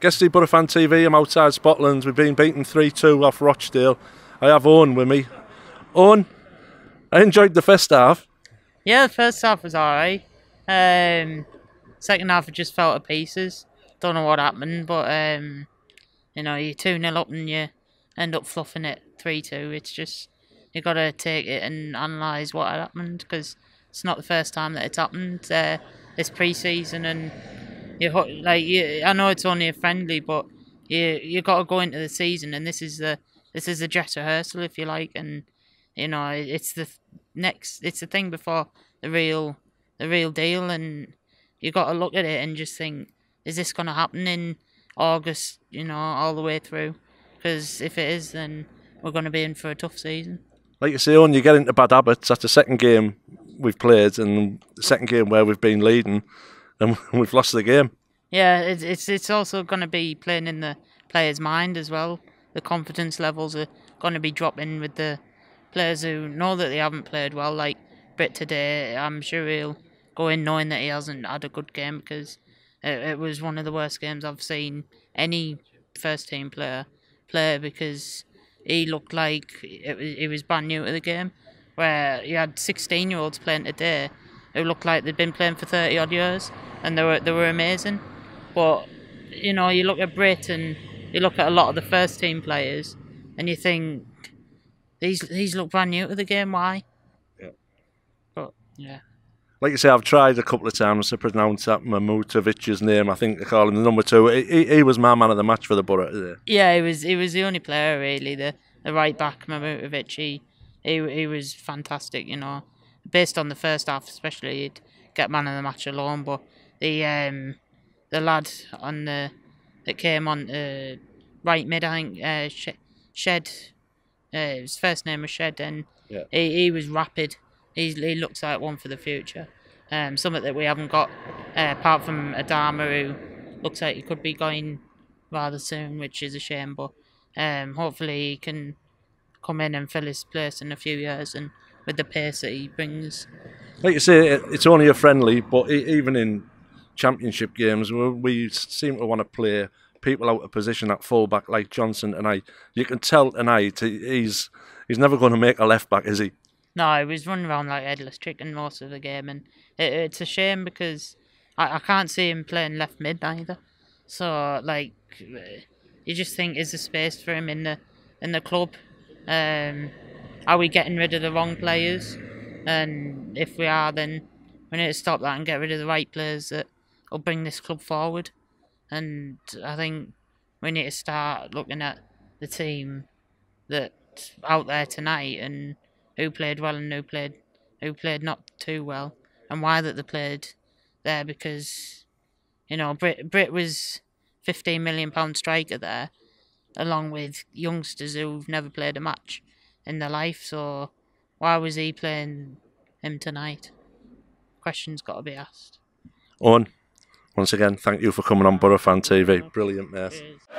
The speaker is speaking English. Guest the BoroFanTV, I'm outside Scotland. We've been beaten 3-2 off Rochdale. I have Owen with me. Owen, I enjoyed the first half. Yeah, the first half was alright. Second half I just fell to pieces. Don't know what happened, but you know, you're 2-0 up and you end up fluffing it 3-2. It's just, you got to take it and analyse what happened, because it's not the first time that it's happened this pre-season. And I know it's only a friendly, but you got to go into the season, and this is the dress rehearsal, if you like, and you know it's the thing before the real deal, and you got to look at it and just think, is this going to happen in August? You know, all the way through, because if it is, then we're going to be in for a tough season. Like you say, Owen, you get into bad habits. That's the second game we've played, and the second game where we've been leading, and we've lost the game. Yeah, it's also going to be playing in the players' mind as well. The confidence levels are going to be dropping with the players who know that they haven't played well. Like Britt today, I'm sure he'll go in knowing that he hasn't had a good game, because it was one of the worst games I've seen any first-team player play, because he looked like he was brand new to the game, where you had 16-year-olds playing today who looked like they'd been playing for 30-odd years, and they were amazing. But you know, you look at Britt and you look at a lot of the first team players, and you think these look brand new to the game. Why? Yeah. But yeah. Like you say, I've tried a couple of times to pronounce that Mamutovic's name. I think they call him the number 2. He was my man of the match for the Borough today. Yeah, he was the only player really. The right back Mamutovic. He was fantastic. You know, based on the first half especially, he'd get man of the match alone. But the lad on that came on right mid, I think Shed, his first name was Shed, and yeah, he was rapid. He looks like one for the future. Something that we haven't got apart from Adama, who looks like he could be going rather soon, which is a shame. But hopefully he can come in and fill his place in a few years, and with the pace that he brings. Like you say, it's only a friendly, but even in championship games, we seem to want to play people out of position at full-back, like Johnson tonight. You can tell tonight he's never going to make a left-back, is he? No, he was running around like a headless chicken most of the game, and it's a shame, because I can't see him playing left mid either. So, like, you just think, is there space for him in the club? Are we getting rid of the wrong players? And if we are, then we need to stop that and get rid of the right players that will bring this club forward. And I think we need to start looking at the team that's out there tonight, and who played well and who played not too well, and why that they played there. Because you know, Britt was £15 million striker there, along with youngsters who've never played a match in their life. So why was he playing him tonight? Questions got to be asked. Owen, once again, thank you for coming on BoroFanTV. Brilliant, mate.